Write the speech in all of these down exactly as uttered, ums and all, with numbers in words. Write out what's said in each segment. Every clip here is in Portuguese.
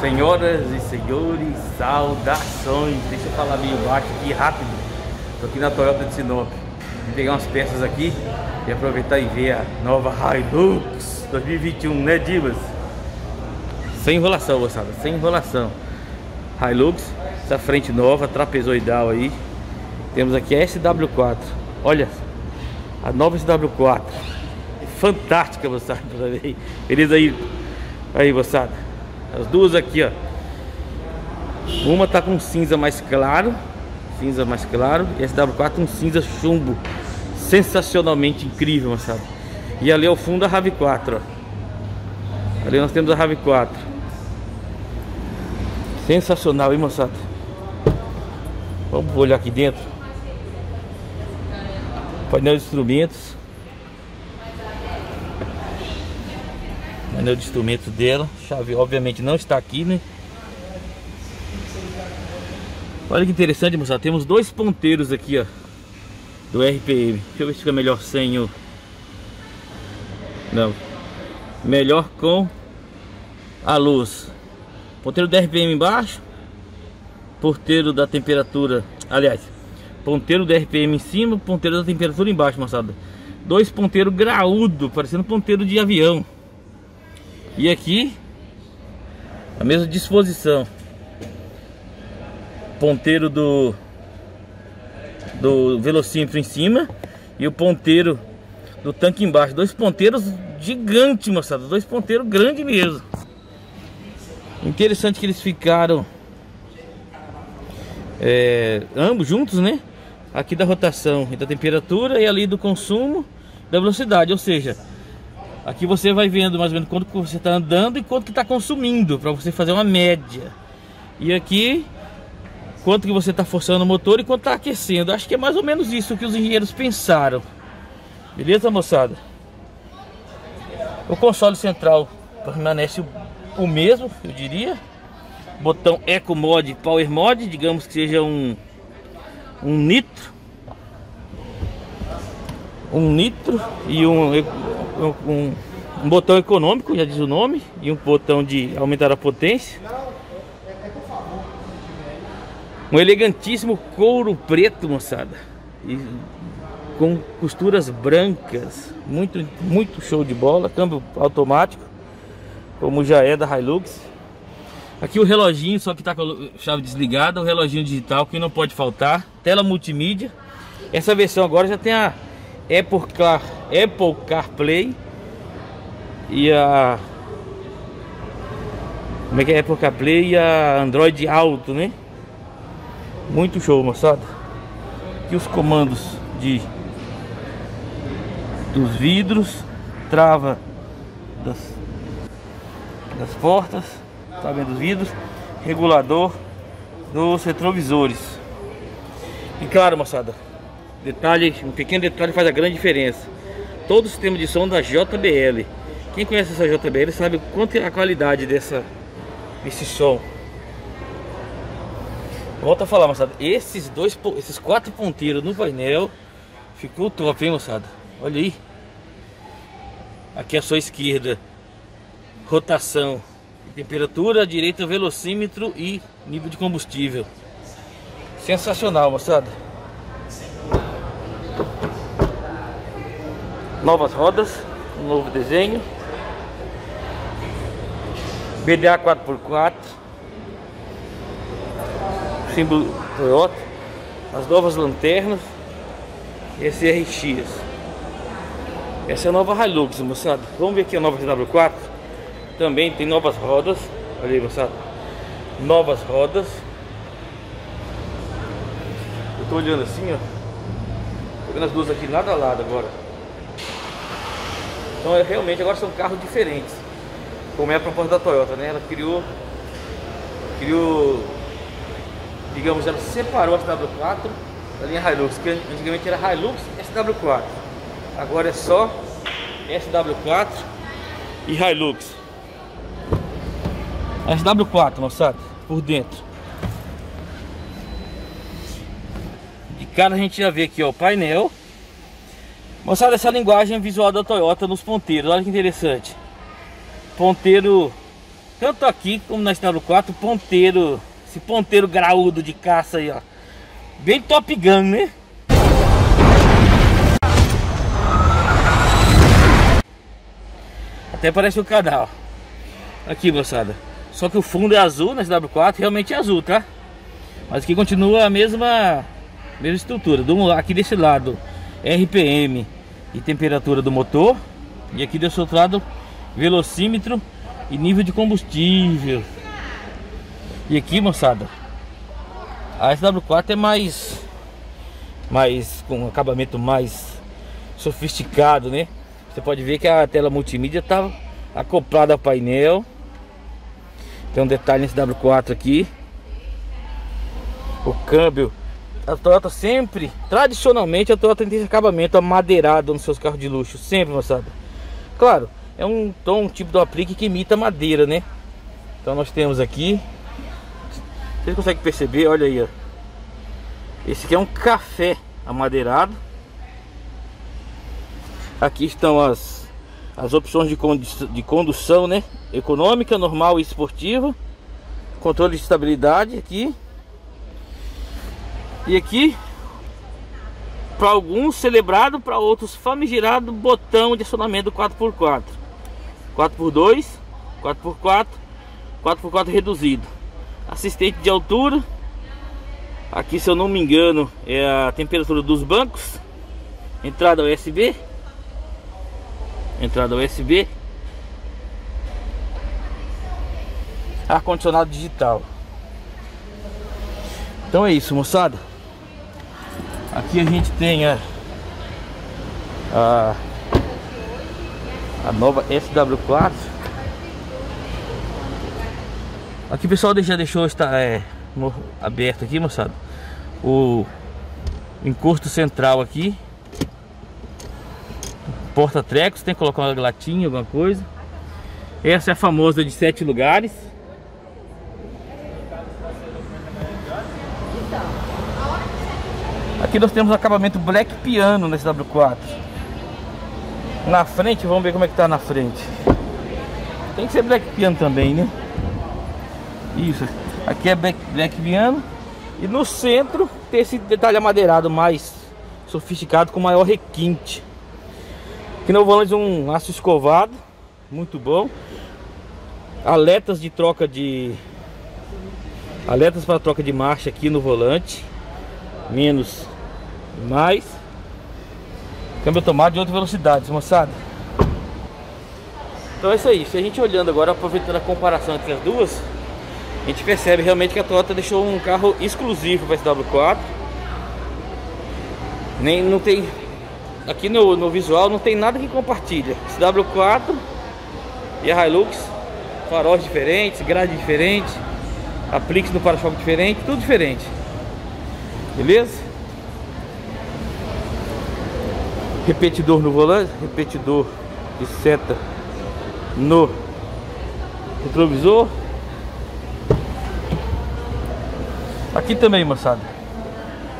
Senhoras e senhores, saudações. Deixa eu falar meio baixo aqui, rápido. Tô aqui na Toyota de Sinop. Vou pegar umas peças aqui e aproveitar e ver a nova Hilux dois mil e vinte e um, né, divas? Sem enrolação, moçada, sem enrolação. Hilux, essa frente nova, trapezoidal aí. Temos aqui a S W quatro. Olha, a nova S W quatro. Fantástica, moçada. Beleza aí, aí, moçada. As duas aqui, ó. Uma tá com cinza mais claro, cinza mais claro, e essa S W quatro um cinza chumbo, sensacionalmente incrível, moçada. E ali ao fundo a RAV quatro, ó. Ali nós temos a RAV quatro. Sensacional, hein, moçada? Vamos olhar aqui dentro. Painel de instrumentos. Painel de instrumento dela, chave obviamente não está aqui, né? Olha que interessante, moçada, temos dois ponteiros aqui, ó, do R P M. Deixa eu ver se fica melhor sem o... Não, melhor com a luz. Ponteiro do R P M embaixo, ponteiro da temperatura, aliás, ponteiro do R P M em cima, ponteiro da temperatura embaixo, moçada. Dois ponteiros graúdo, parecendo ponteiro de avião. E aqui, a mesma disposição. Ponteiro do do velocímetro em cima e o ponteiro do tanque embaixo. Dois ponteiros gigantes, moçada. Dois ponteiros grandes mesmo. Interessante que eles ficaram é, ambos juntos, né? Aqui da rotação e da temperatura e ali do consumo da velocidade, ou seja... Aqui você vai vendo mais ou menos quanto você está andando e quanto que está consumindo, para você fazer uma média. E aqui, quanto que você está forçando o motor e quanto está aquecendo. Acho que é mais ou menos isso que os engenheiros pensaram. Beleza, moçada? O console central permanece o mesmo, eu diria. Botão Eco Mode, Power Mode, digamos que seja um, um nitro. Um nitro e um... Um, um botão econômico, já diz o nome, e um botão de aumentar a potência. Um elegantíssimo couro preto, moçada, e com costuras brancas, muito, muito show de bola. Câmbio automático, como já é da Hilux. Aqui o reloginho, só que tá com a chave desligada, o reloginho digital que não pode faltar. Tela multimídia. Essa versão agora já tem a Apple Car, Apple CarPlay e a como é que é Apple CarPlay e a Android Auto, né? Muito show, moçada. Aqui os comandos de dos vidros, trava das, das portas, tá vendo os vidros, regulador dos retrovisores. E claro, moçada, detalhe, um pequeno detalhe faz a grande diferença. Todo o sistema de som da J B L. Quem conhece essa J B L sabe o quanto é a qualidade dessa, desse som. Volto a falar, moçada, esses dois, esses quatro ponteiros no painel ficou top, hein, moçada? Olha aí. Aqui à sua esquerda, rotação, temperatura, à direita velocímetro e nível de combustível. Sensacional, moçada. Novas rodas, um novo desenho, B D A quatro por quatro, símbolo Toyota, as novas lanternas, esse R X. Essa é a nova Hilux, moçada. Vamos ver aqui a nova S W quatro. Também tem novas rodas. Olha aí, moçada, novas rodas. Eu tô olhando assim, ó, tô vendo as duas aqui lado a lado agora. Então, é, realmente, agora são carros diferentes, como é a proposta da Toyota, né? Ela criou, criou, digamos, ela separou a S W quatro da linha Hilux, que antigamente era Hilux S W quatro. Agora é só S W quatro e Hilux. A S W quatro, moçada, por dentro. De cara a gente já vê aqui, ó, o painel. Moçada, essa linguagem visual da Toyota nos ponteiros, olha que interessante. Ponteiro tanto aqui como na Estrada do quatro, ponteiro, esse ponteiro graúdo de caça aí, ó, bem Top Gun, né? Até parece um canal aqui, moçada. Só que o fundo é azul na S W quatro, realmente é azul, tá? Mas aqui continua a mesma, mesma estrutura. Do, aqui desse lado, R P M e temperatura do motor. E aqui desse outro lado, velocímetro e nível de combustível. E aqui, moçada, a S W quatro é mais, mais com um acabamento mais sofisticado, né? Você pode ver que a tela multimídia tá acoplada ao painel. Tem um detalhe nesse S W quatro aqui. O câmbio. A Toyota sempre, tradicionalmente, a Toyota tem esse acabamento amadeirado nos seus carros de luxo. Sempre, moçada. Claro, é um tom, um tipo de aplique que imita madeira, né? Então nós temos aqui. Vocês conseguem perceber? Olha aí, ó. Esse aqui é um café amadeirado. Aqui estão as, as opções de, condu de condução, né? Econômica, normal e esportiva. Controle de estabilidade aqui. E aqui, para alguns celebrado, para outros famigerado, botão de acionamento quatro por quatro. quatro por dois, quatro por quatro, quatro por quatro reduzido. Assistente de altura. Aqui, se eu não me engano, é a temperatura dos bancos. Entrada U S B. Entrada U S B, ar-condicionado digital. Então é isso, moçada. Aqui a gente tem a, a, a nova S W quatro. Aqui o pessoal já deixou estar, é, no, aberto aqui, moçada, o encosto central aqui. Porta-trecos, tem que colocar uma latinha, alguma coisa. Essa é a famosa de sete lugares. Aqui nós temos o acabamento Black Piano na S W quatro. Na frente, vamos ver como é que tá na frente. Tem que ser Black Piano também, né? Isso, aqui é Black, Black Piano. E no centro tem esse detalhe amadeirado mais sofisticado, com maior requinte. Aqui no volante um aço escovado, muito bom. Aletas de troca de... Aletas para troca de marcha aqui no volante. Menos e mais. Câmbio automático de oito velocidades, moçada. Então é isso aí. Se a gente olhando agora, aproveitando a comparação entre as duas, a gente percebe realmente que a Toyota deixou um carro exclusivo para S W quatro. Nem não tem... Aqui no, no visual não tem nada que compartilha. S W quatro e a Hilux, faróis diferentes, grade diferente, apliques no para-choque diferente, tudo diferente. Beleza? Repetidor no volante, repetidor de seta no retrovisor. Aqui também, moçada,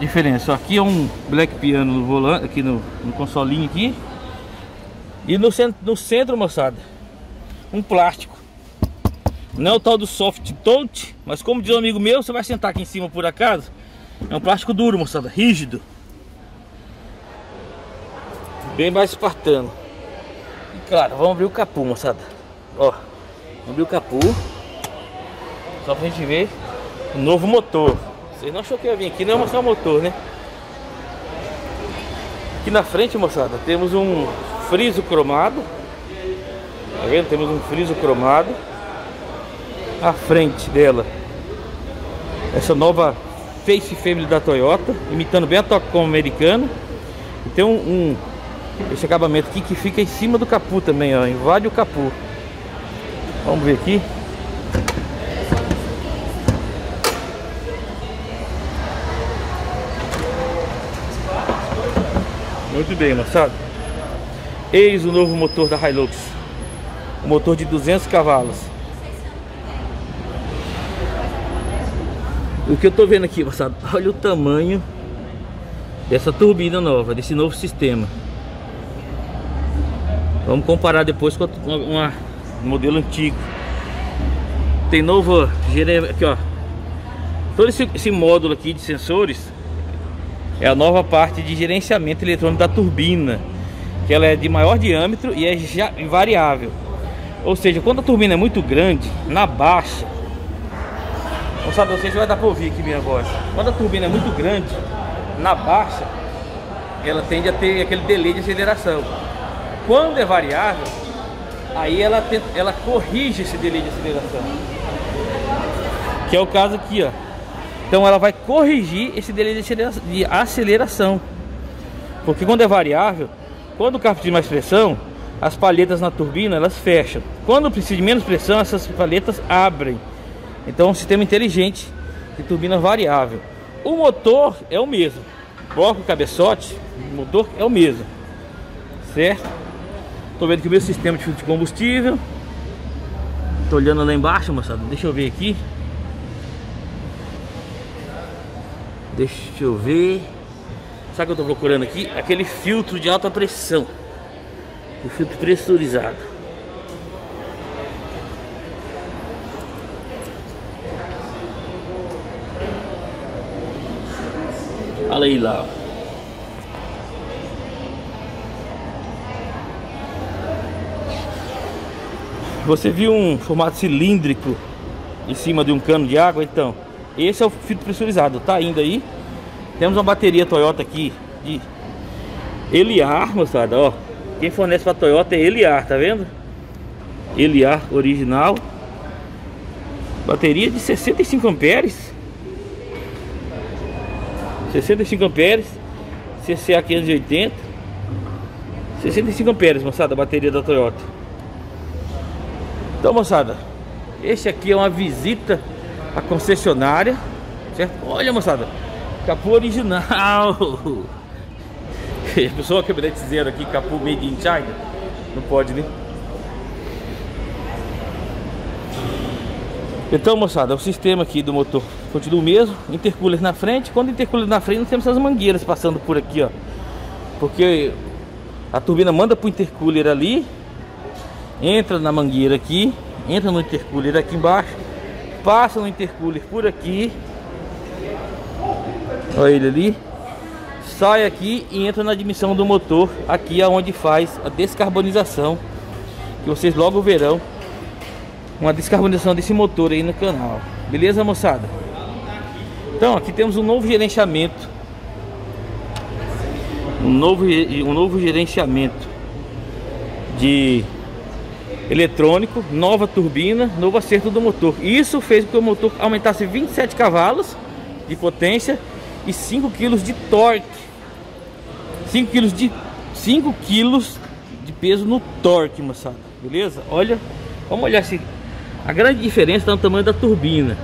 diferença. Aqui é um Black Piano no volante, aqui no, no consolinho aqui. E no centro, no centro, moçada, um plástico. Não é o tal do soft touch, mas como diz um amigo meu, você vai sentar aqui em cima por acaso, é um plástico duro, moçada, rígido. Bem mais espartano. E claro, vamos abrir o capô, moçada. Ó, vamos abrir o capô. Só pra gente ver o novo motor. Vocês não achou que eu ia vir aqui, não ia mostrar o motor, né? Aqui na frente, moçada, temos um friso cromado. Tá vendo? Temos um friso cromado. A frente dela, essa nova Face Family da Toyota, imitando bem a Tacoma americana. E tem um, um, esse acabamento aqui que fica em cima do capô também, ó. Invade o capô. Vamos ver aqui. Muito bem, moçada. Eis o novo motor da Hilux. Um motor de duzentos cavalos. O que eu tô vendo aqui, moçada? Olha o tamanho dessa turbina nova, desse novo sistema. Vamos comparar depois com um modelo antigo. Tem novo aqui, ó. Todo esse, esse módulo aqui de sensores é a nova parte de gerenciamento eletrônico da turbina, que ela é de maior diâmetro e é já variável. Ou seja, quando a turbina é muito grande, na baixa, não sabe, vocês vai dar para ouvir aqui minha voz. Quando a turbina é muito grande, na baixa, ela tende a ter aquele delay de aceleração. Quando é variável, aí ela, tenta, ela corrige esse delay de aceleração, que é o caso aqui, ó. Então ela vai corrigir esse delay de aceleração, porque quando é variável, quando o carro precisa de mais pressão, as palhetas na turbina elas fecham. Quando precisa de menos pressão, essas palhetas abrem. Então é um sistema inteligente de turbina variável. O motor é o mesmo, bloco, cabeçote, motor é o mesmo, certo? Tô vendo que o meu sistema de filtro de combustível. Tô olhando lá embaixo, moçada. Deixa eu ver aqui. Deixa eu ver. Sabe o que eu tô procurando aqui? Aquele filtro de alta pressão. O filtro pressurizado. Olha aí lá. Você viu um formato cilíndrico em cima de um cano de água? Então, esse é o filtro pressurizado. Tá indo aí. Temos uma bateria Toyota aqui de Eliar, moçada, ó. Quem fornece para Toyota é Eliar, tá vendo? Eliar original. Bateria de sessenta e cinco amperes. sessenta e cinco amperes. C C A quinhentos e oitenta. sessenta e cinco amperes, moçada, a bateria da Toyota. Então, moçada, este aqui é uma visita à concessionária, certo? Olha, moçada, capô original. A pessoa que me disseram aqui, capô made in China, não pode, né? Então, moçada, o sistema aqui do motor continua o mesmo, intercooler na frente. Quando intercooler na frente, nós temos essas mangueiras passando por aqui, ó, porque a turbina manda pro intercooler ali, entra na mangueira aqui, entra no intercooler aqui embaixo, passa no intercooler por aqui, olha ele ali, sai aqui e entra na admissão do motor. Aqui é onde faz a descarbonização, que vocês logo verão uma descarbonização desse motor aí no canal. Beleza, moçada? Então aqui temos um novo gerenciamento, um novo, um novo gerenciamento de eletrônico, nova turbina, novo acerto do motor. Isso fez com que o motor aumentasse vinte e sete cavalos de potência e cinco quilos de torque, cinco quilos de peso no torque, moçada. Beleza? Olha, vamos olhar se a grande diferença está no tamanho da turbina.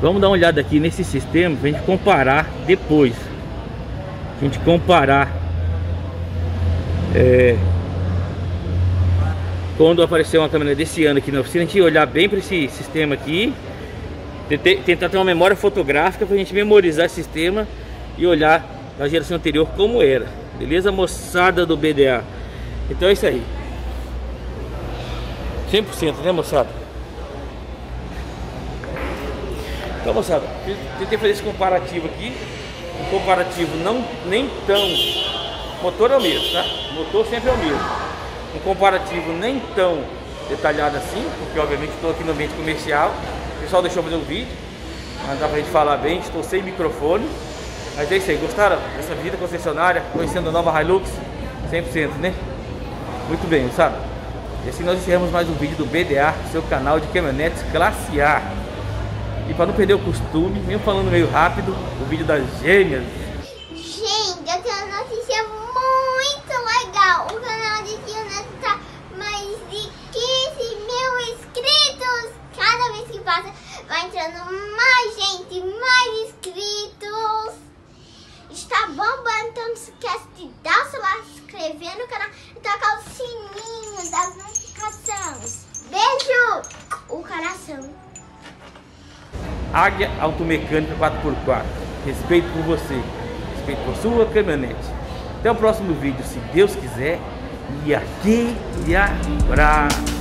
Vamos dar uma olhada aqui nesse sistema para a gente comparar depois. A gente comparar é, quando aparecer uma câmera desse ano aqui na oficina, a gente olhar bem para esse sistema aqui. Tentar ter uma memória fotográfica para a gente memorizar esse sistema e olhar da geração anterior como era. Beleza, moçada do B D A? Então é isso aí, cem por cento, né, moçada? Então, moçada, tentei fazer esse comparativo aqui. Um comparativo não, nem tão... motor é o mesmo, tá? Motor sempre é o mesmo. Um comparativo nem tão detalhado assim, porque obviamente estou aqui no ambiente comercial. O pessoal deixou fazer um vídeo, mas dá pra gente falar bem, estou sem microfone. Mas é isso aí, gostaram dessa visita concessionária, conhecendo a nova Hilux? cem por cento, né? Muito bem, sabe? E assim nós encerramos mais um vídeo do B D A, seu canal de caminhonetes classe A. E para não perder o costume, mesmo falando meio rápido, o vídeo das gêmeas. Gente, a notícia é muito legal. O canal de caminhonetes tá mais de quinze mil inscritos. Cada vez que passa, vai entrando mais gente, mais inscritos. Está bombando, então não se esquece de dar o seu like, se inscrever no canal e tocar o sininho das notificações. Beijo! O coração. Águia Auto Mecânica quatro por quatro. Respeito por você, respeito por sua caminhonete. Até o próximo vídeo, se Deus quiser. E aquele abraço.